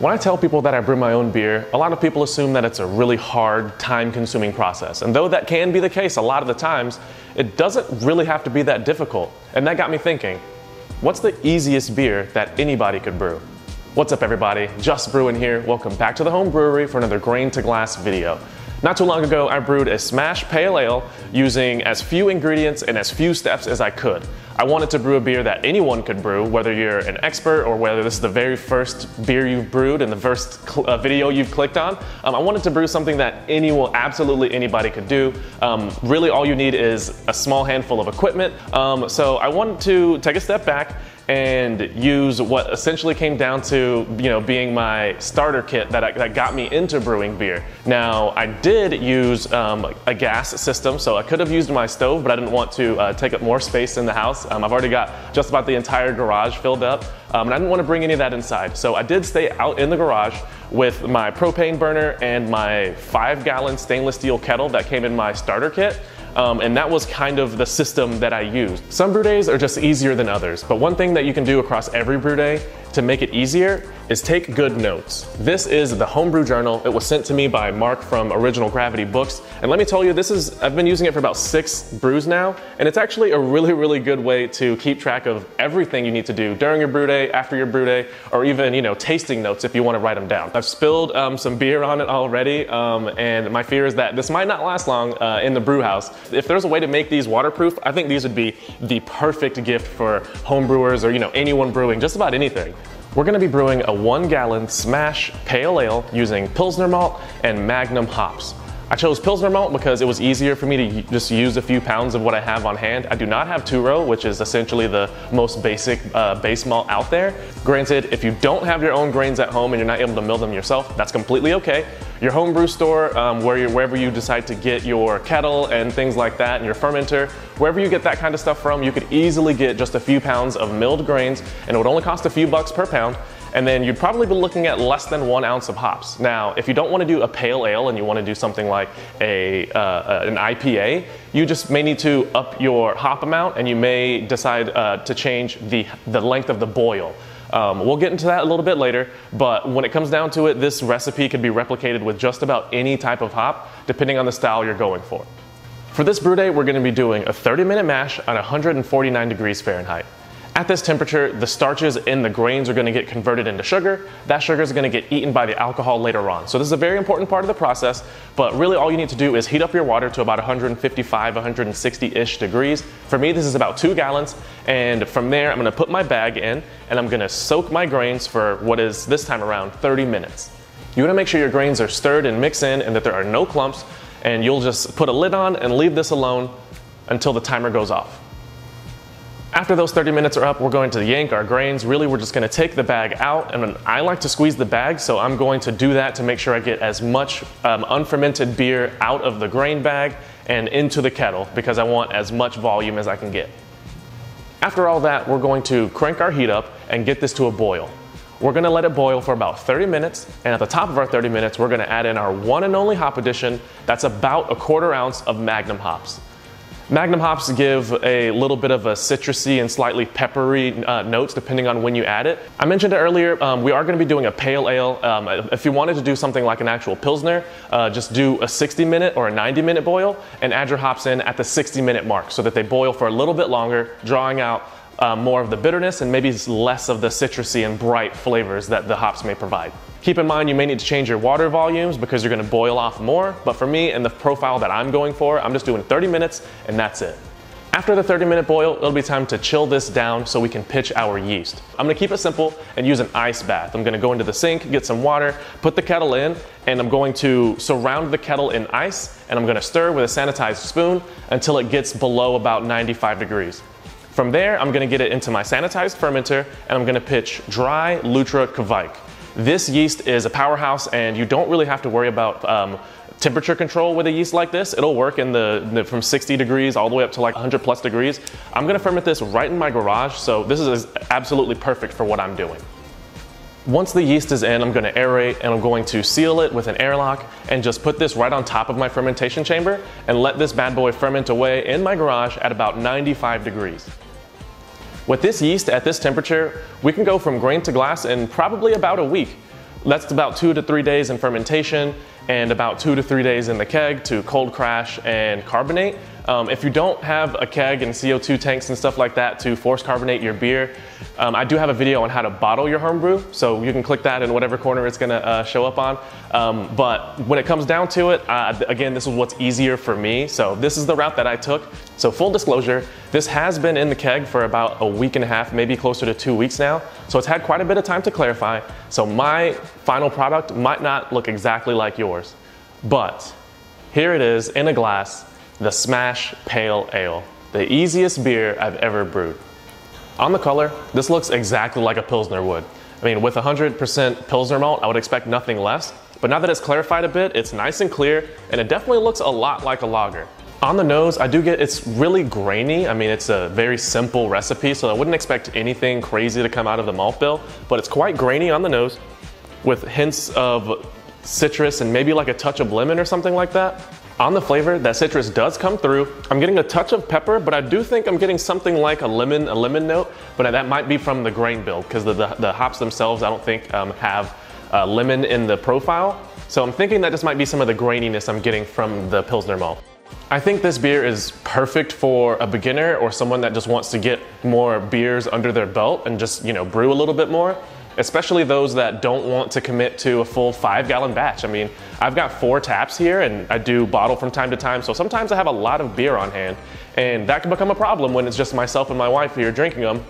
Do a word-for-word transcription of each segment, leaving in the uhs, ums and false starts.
When I tell people that I brew my own beer, a lot of people assume that it's a really hard, time-consuming process. And though that can be the case a lot of the times, it doesn't really have to be that difficult. And that got me thinking, what's the easiest beer that anybody could brew? What's up, everybody? Jus' Brewing here. Welcome back to the home brewery for another grain-to-glass video. Not too long ago, I brewed a SMaSH Pale Ale using as few ingredients and as few steps as I could. I wanted to brew a beer that anyone could brew, whether you're an expert or whether this is the very first beer you've brewed and the first uh, video you've clicked on. Um, I wanted to brew something that anyone, absolutely anybody could do. Um, really, all you need is a small handful of equipment. Um, so I wanted to take a step back and use what essentially came down to, you know, being my starter kit that, I, that got me into brewing beer. Now, I did use um, a gas system, so I could have used my stove, but I didn't want to uh, take up more space in the house. Um, I've already got just about the entire garage filled up, um, and I didn't want to bring any of that inside. So I did stay out in the garage with my propane burner and my five gallon stainless steel kettle that came in my starter kit. Um, and that was kind of the system that I used. Some brew days are just easier than others, but one thing that you can do across every brew day to make it easier is take good notes. This is the Homebrew Journal. It was sent to me by Mark from Original Gravity Books. And let me tell you, this is, I've been using it for about six brews now, and it's actually a really, really good way to keep track of everything you need to do during your brew day, after your brew day, or even, you know, tasting notes if you want to write them down. I've spilled um, some beer on it already, um, and my fear is that this might not last long uh, in the brew house. If there's a way to make these waterproof, I think these would be the perfect gift for homebrewers or, you know, anyone brewing just about anything. We're gonna be brewing a one gallon SMaSH Pale Ale using Pilsner malt and Magnum hops. I chose Pilsner malt because it was easier for me to just use a few pounds of what I have on hand. I do not have two row, which is essentially the most basic uh, base malt out there. Granted, if you don't have your own grains at home and you're not able to mill them yourself, that's completely okay. Your homebrew store, um, where you're, wherever you decide to get your kettle and things like that, and your fermenter, wherever you get that kind of stuff from, you could easily get just a few pounds of milled grains, and it would only cost a few bucks per pound. And then you'd probably be looking at less than one ounce of hops. Now, if you don't want to do a pale ale and you want to do something like a, uh, an I P A, you just may need to up your hop amount, and you may decide uh, to change the, the length of the boil. Um, we'll get into that a little bit later, but when it comes down to it, this recipe can be replicated with just about any type of hop, depending on the style you're going for. For this brew day, we're going to be doing a thirty minute mash at one hundred forty-nine degrees Fahrenheit. At this temperature, the starches in the grains are going to get converted into sugar. That sugar is going to get eaten by the alcohol later on. So this is a very important part of the process, but really all you need to do is heat up your water to about one fifty-five, one sixty-ish degrees. For me, this is about two gallons. And from there, I'm going to put my bag in and I'm going to soak my grains for what is this time around thirty minutes. You want to make sure your grains are stirred and mixed in and that there are no clumps, and you'll just put a lid on and leave this alone until the timer goes off. After those thirty minutes are up, we're going to yank our grains. Really, we're just going to take the bag out, and I like to squeeze the bag, so I'm going to do that to make sure I get as much um, unfermented beer out of the grain bag and into the kettle, because I want as much volume as I can get. After all that, we're going to crank our heat up and get this to a boil. We're going to let it boil for about thirty minutes, and at the top of our thirty minutes, we're going to add in our one and only hop addition. That's about a quarter ounce of Magnum hops. Magnum hops give a little bit of a citrusy and slightly peppery uh, notes depending on when you add it. I mentioned it earlier, um, we are going to be doing a pale ale. Um, if you wanted to do something like an actual Pilsner, uh, just do a sixty minute or a ninety minute boil and add your hops in at the sixty minute mark so that they boil for a little bit longer, drawing out uh, more of the bitterness and maybe less of the citrusy and bright flavors that the hops may provide. Keep in mind, you may need to change your water volumes because you're going to boil off more, but for me and the profile that I'm going for, I'm just doing thirty minutes and that's it. After the thirty minute boil, it'll be time to chill this down so we can pitch our yeast. I'm going to keep it simple and use an ice bath. I'm going to go into the sink, get some water, put the kettle in, and I'm going to surround the kettle in ice, and I'm going to stir with a sanitized spoon until it gets below about ninety-five degrees. From there, I'm going to get it into my sanitized fermenter, and I'm going to pitch dry Lutra Kveik. This yeast is a powerhouse, and you don't really have to worry about um, temperature control with a yeast like this. It'll work in the, the from sixty degrees all the way up to like one hundred plus degrees. I'm gonna ferment this right in my garage, so this is absolutely perfect for what I'm doing. Once the yeast is in, I'm going to aerate, and I'm going to seal it with an airlock and just put this right on top of my fermentation chamber and let this bad boy ferment away in my garage at about ninety-five degrees. With this yeast at this temperature, we can go from grain to glass in probably about a week. That's about two to three days in fermentation and about two to three days in the keg to cold crash and carbonate. Um, if you don't have a keg and C O two tanks and stuff like that to force carbonate your beer, um, I do have a video on how to bottle your homebrew, so you can click that in whatever corner it's gonna uh, show up on. Um, but when it comes down to it, uh, again, this is what's easier for me, so this is the route that I took. So full disclosure, this has been in the keg for about a week and a half, maybe closer to two weeks now, so it's had quite a bit of time to clarify, so my final product might not look exactly like yours. But here it is in a glass, the SMaSH Pale Ale, the easiest beer I've ever brewed. On the color, this looks exactly like a Pilsner would. I mean, with one hundred percent Pilsner malt, I would expect nothing less, but now that it's clarified a bit, it's nice and clear, and it definitely looks a lot like a lager. On the nose, I do get it's really grainy. I mean, it's a very simple recipe, so I wouldn't expect anything crazy to come out of the malt bill, but it's quite grainy on the nose with hints of citrus and maybe like a touch of lemon or something like that. On the flavor, that citrus does come through. I'm getting a touch of pepper, but I do think I'm getting something like a lemon, a lemon note, but that might be from the grain bill because the, the, the hops themselves, I don't think um, have uh, lemon in the profile. So I'm thinking that this might be some of the graininess I'm getting from the Pilsner malt. I think this beer is perfect for a beginner or someone that just wants to get more beers under their belt and just, you know, brew a little bit more. Especially those that don't want to commit to a full five gallon batch. I mean, I've got four taps here and I do bottle from time to time, so sometimes I have a lot of beer on hand and that can become a problem when it's just myself and my wife here drinking them.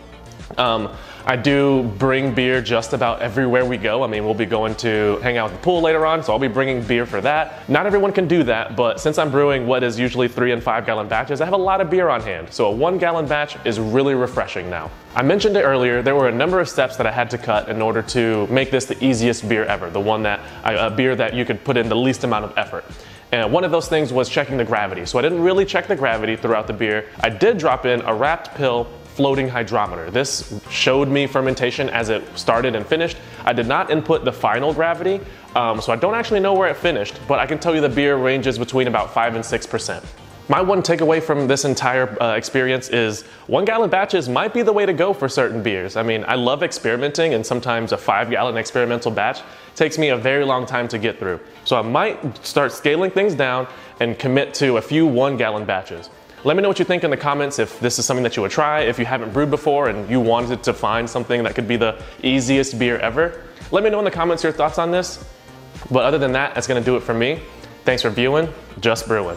Um, I do bring beer just about everywhere we go. I mean, we'll be going to hang out at the pool later on, so I'll be bringing beer for that. Not everyone can do that, but since I'm brewing what is usually three and five gallon batches, I have a lot of beer on hand. So a one gallon batch is really refreshing now. I mentioned it earlier, there were a number of steps that I had to cut in order to make this the easiest beer ever, the one that, a beer that you could put in the least amount of effort. And one of those things was checking the gravity. So I didn't really check the gravity throughout the beer. I did drop in a wrapped pill floating hydrometer. This showed me fermentation as it started and finished. I did not input the final gravity, um, so I don't actually know where it finished, but I can tell you the beer ranges between about five and six percent. My one takeaway from this entire uh, experience is one gallon batches might be the way to go for certain beers. I mean, I love experimenting, and sometimes a five gallon experimental batch takes me a very long time to get through. So I might start scaling things down and commit to a few one gallon batches. Let me know what you think in the comments if this is something that you would try, if you haven't brewed before and you wanted to find something that could be the easiest beer ever. Let me know in the comments your thoughts on this. But other than that, that's gonna do it for me. Thanks for viewing, Jus' Brewing.